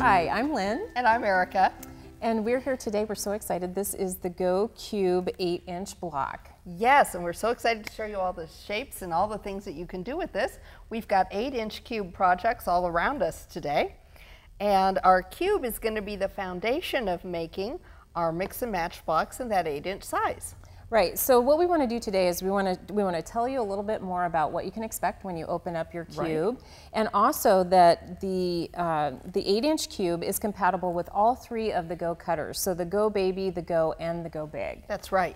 Hi, I'm Lynn. And I'm Erica. And we're here today, we're so excited. This is the Go! Qube 8-inch block. Yes, and we're so excited to show you all the shapes and all the things that you can do with this. We've got 8-inch cube projects all around us today. And our cube is going to be the foundation of making our mix and match blocks in that 8-inch size. Right, so what we want to do today is we want to tell you a little bit more about what you can expect when you open up your cube, and also that the 8-inch cube is compatible with all three of the Go! Cutters, so the Go! Baby, the Go! And the Go! Big. That's right.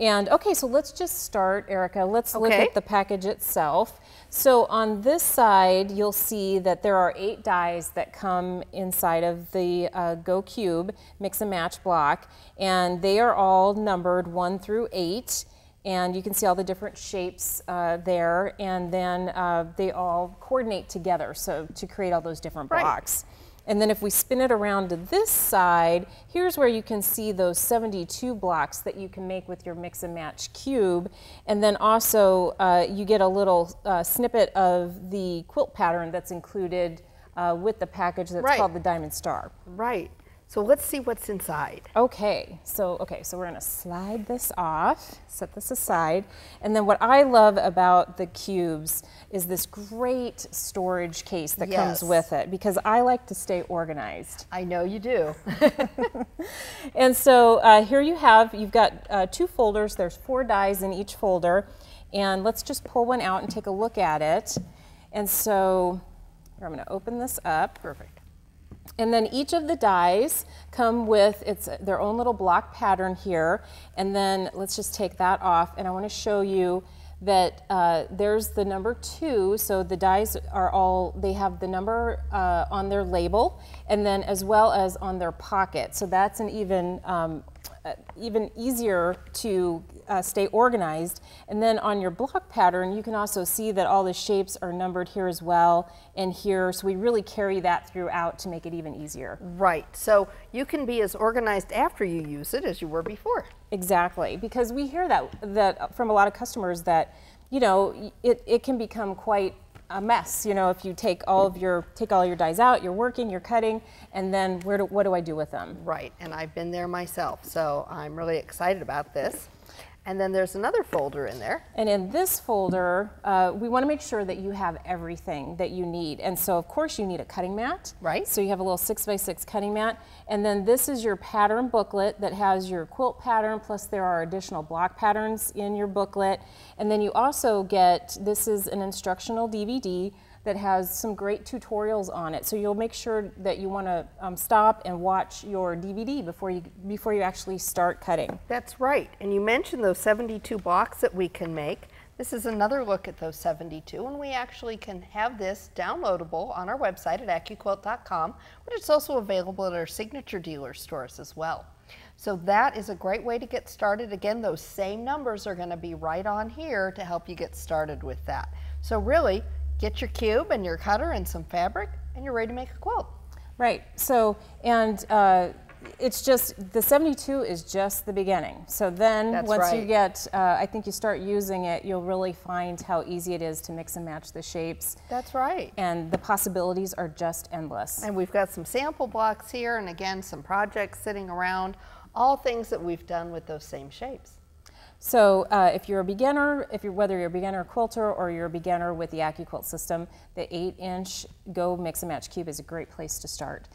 And okay, so let's just start, Erica. Let's look at the package itself. So on this side, you'll see that there are 8 dies that come inside of the Go! Qube Mix and Match block, and they are all numbered 1 through 8. And you can see all the different shapes there, and then they all coordinate together, so to create all those different blocks. And then if we spin it around to this side, here's where you can see those 72 blocks that you can make with your mix and match cube. And then also you get a little snippet of the quilt pattern that's included with the package that's called the Diamond Star. Right. So let's see what's inside. Okay. So we're going to slide this off, set this aside. And then what I love about the cubes is this great storage case that comes with it, because I like to stay organized. I know you do. And so here you have, you've got 2 folders. There's 4 dies in each folder. And let's just pull one out and take a look at it. And so here, I'm going to open this up. Perfect. And then each of the dies come with their own little block pattern here. And then let's just take that off. And I want to show you that there's the number 2. So the dies are all, they have the number on their label, and then as well as on their pocket. So that's an even easier to stay organized. And then on your block pattern, you can also see that all the shapes are numbered here as well, and here, so we really carry that throughout to make it even easier. Right, so you can be as organized after you use it as you were before. Exactly, because we hear that from a lot of customers that, you know, it can become quite a mess, you know, if you take all your dies out, you're working, you're cutting, and then what do I do with them? Right, and I've been there myself, so I'm really excited about this. And then there's another folder in there. And in this folder, we want to make sure that you have everything that you need. And so, of course, you need a cutting mat. Right. So you have a little 6x6 cutting mat. And then this is your pattern booklet that has your quilt pattern, plus there are additional block patterns in your booklet. And then you also get, this is an instructional DVD that has some great tutorials on it. So you'll make sure that you want to stop and watch your DVD before you actually start cutting. That's right. And you mentioned those 72 blocks that we can make. This is another look at those 72, and we actually can have this downloadable on our website at AccuQuilt.com, but it's also available at our signature dealer stores as well. So that is a great way to get started. Again, those same numbers are going to be right on here to help you get started with that. So really, get your cube and your cutter and some fabric, and you're ready to make a quilt. Right, so, and it's just, the 72 is just the beginning. So then once you get, I think you start using it, you'll really find how easy it is to mix and match the shapes. That's right. And the possibilities are just endless. And we've got some sample blocks here, and again, some projects sitting around, all things that we've done with those same shapes. So if you're a beginner, whether you're a beginner quilter or you're a beginner with the AccuQuilt system, the 8-inch Go! Mix and Match Cube is a great place to start.